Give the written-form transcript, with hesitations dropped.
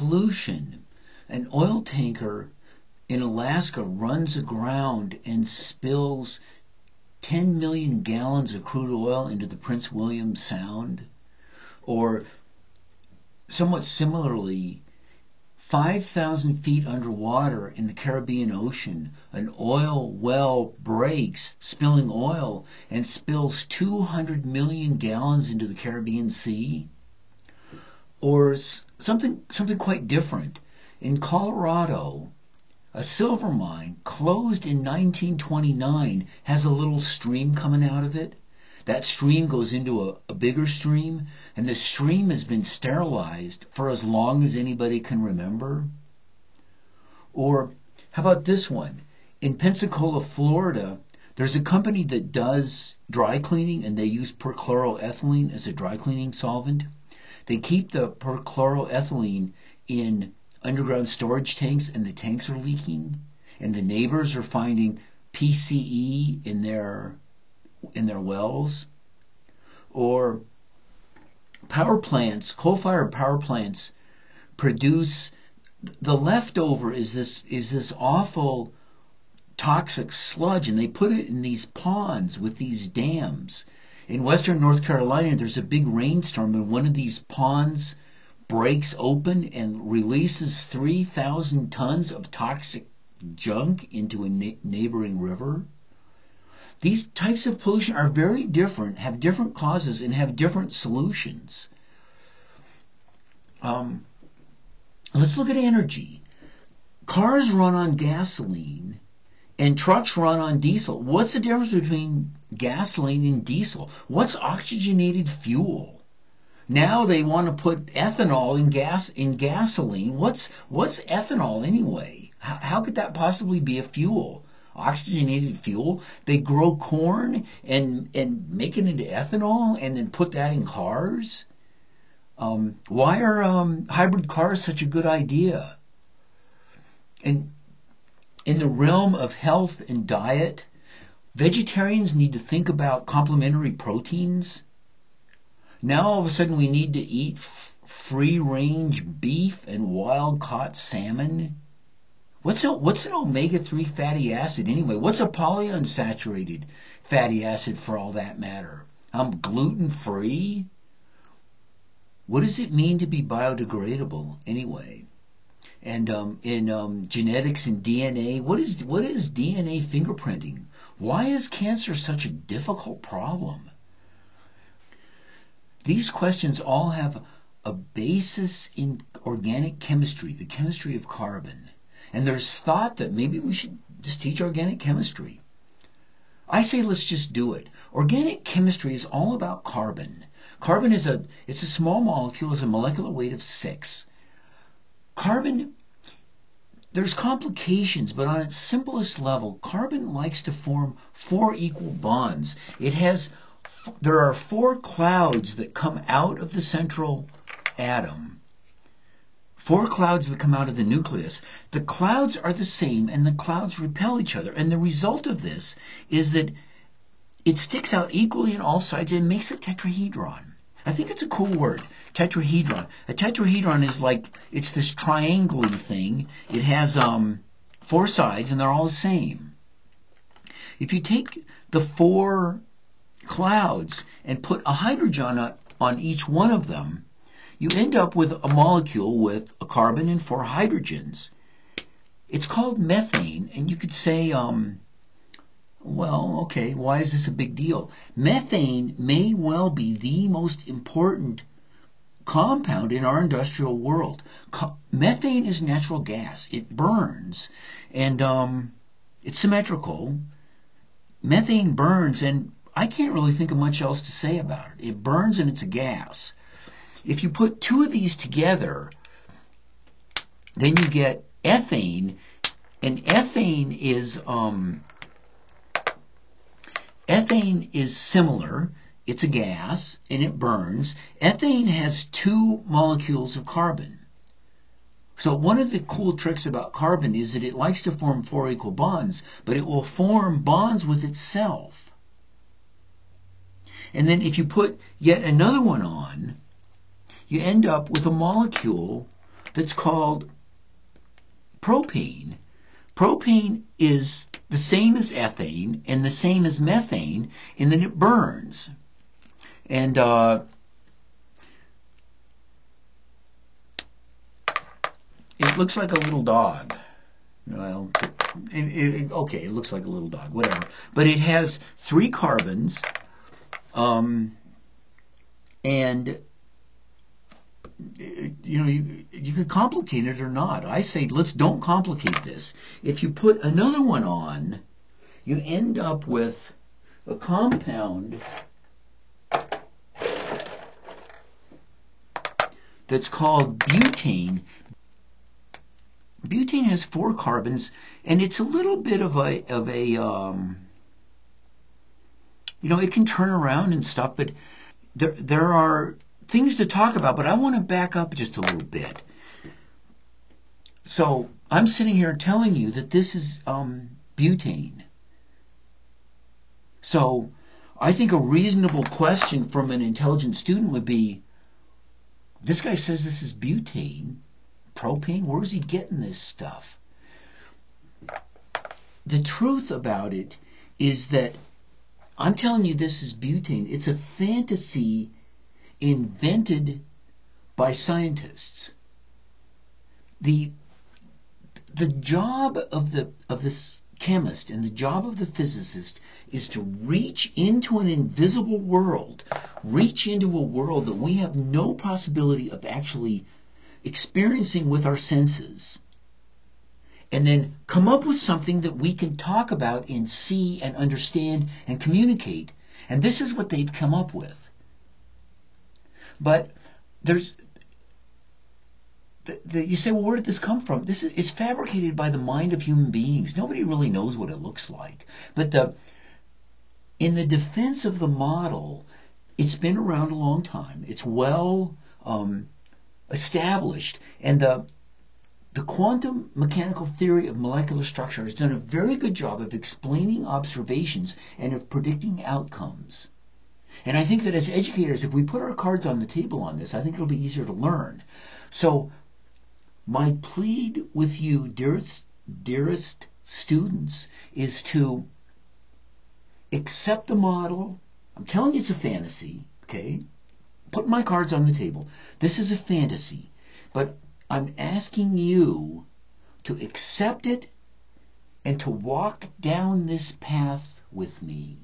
pollution. An oil tanker in Alaska runs aground and spills 10 million gallons of crude oil into the Prince William Sound. Or somewhat similarly, 5,000 feet underwater in the Caribbean Ocean, an oil well breaks, spilling oil, and spills 200 million gallons into the Caribbean Sea. Or something quite different. In Colorado, a silver mine closed in 1929 has a little stream coming out of it. That stream goes into a bigger stream, and the stream has been sterilized for as long as anybody can remember. Or how about this one? In Pensacola, Florida, there's a company that does dry cleaning, and they use perchloroethylene as a dry cleaning solvent. They keep the perchloroethylene in underground storage tanks, and the tanks are leaking, and the neighbors are finding PCE in their wells. Or power plants, coal-fired power plants produce, the leftover is this awful toxic sludge, and they put it in these ponds with these dams. In western North Carolina, there's a big rainstorm, and one of these ponds breaks open and releases 3,000 tons of toxic junk into a neighboring river. These types of pollution are very different, have different causes, and have different solutions. Let's look at energy. Cars run on gasoline and trucks run on diesel. What's the difference between gasoline and diesel? What's oxygenated fuel? Now they want to put ethanol in gasoline. What's ethanol anyway? How could that possibly be a fuel? Oxygenated fuel. They grow corn and make it into ethanol and then put that in cars. Why are hybrid cars such a good idea? And in the realm of health and diet, vegetarians need to think about complementary proteins. Now all of a sudden we need to eat free-range beef and wild-caught salmon. What's an omega-3 fatty acid anyway? What's a polyunsaturated fatty acid for all that matter? I'm gluten-free? What does it mean to be biodegradable anyway? And in genetics and DNA, what is DNA fingerprinting? Why is cancer such a difficult problem? These questions all have a basis in organic chemistry, the chemistry of carbon. And there's thought that maybe we should just teach organic chemistry. I say let's just do it. Organic chemistry is all about carbon. Carbon is it's a small molecule, it's a molecular weight of 6. Carbon, there's complications, but on its simplest level, carbon likes to form 4 equal bonds. There are 4 clouds that come out of the central atom. 4 clouds that come out of the nucleus. The clouds are the same, and the clouds repel each other. And the result of this is that it sticks out equally on all sides and makes a tetrahedron. I think it's a cool word, tetrahedron. A tetrahedron is like, it's this triangular thing. It has 4 sides, and they're all the same. If you take the 4 clouds and put a hydrogen on each one of them, you end up with a molecule with a carbon and 4 hydrogens. It's called methane, and you could say, well, okay, why is this a big deal? Methane may well be the most important compound in our industrial world. Methane is natural gas. It burns, and it's symmetrical. Methane burns, and I can't really think of much else to say about it. It burns, and it's a gas. If you put 2 of these together, then you get ethane, and ethane is similar. It's a gas, and it burns. Ethane has 2 molecules of carbon. So one of the cool tricks about carbon is that it likes to form 4 equal bonds, but it will form bonds with itself. And then if you put yet another one on, you end up with a molecule that's called propane. Propane is the same as ethane and the same as methane, and then it burns. And it looks like a little dog. Well, okay, it looks like a little dog, whatever. But it has 3 carbons, and you know, you could complicate it or not. I say let's don't complicate this. If you put another one on, you end up with a compound that's called butane. Butane has 4 carbons, and it's a little bit of you know, it can turn around and stuff, but there are things to talk about, but I want to back up just a little bit. So I'm sitting here telling you that this is butane. So I think a reasonable question from an intelligent student would be, this guy says this is butane, propane, where is he getting this stuff? The truth about it is that I'm telling you this is butane. It's a fantasy invented by scientists. The job of the chemist and the job of the physicist is to reach into an invisible world, reach into a world that we have no possibility of actually experiencing with our senses, and then come up with something that we can talk about and see and understand and communicate. And this is what they've come up with. But there's, you say, well, where did this come from? This is, it's fabricated by the mind of human beings. Nobody really knows what it looks like. But in the defense of the model, it's been around a long time. It's well established. And the quantum mechanical theory of molecular structure has done a very good job of explaining observations and of predicting outcomes. And I think that as educators, if we put our cards on the table on this, I think it'll be easier to learn. So my plea with you, dearest students, is to accept the model. I'm telling you it's a fantasy, okay? Put my cards on the table. This is a fantasy, but I'm asking you to accept it and to walk down this path with me.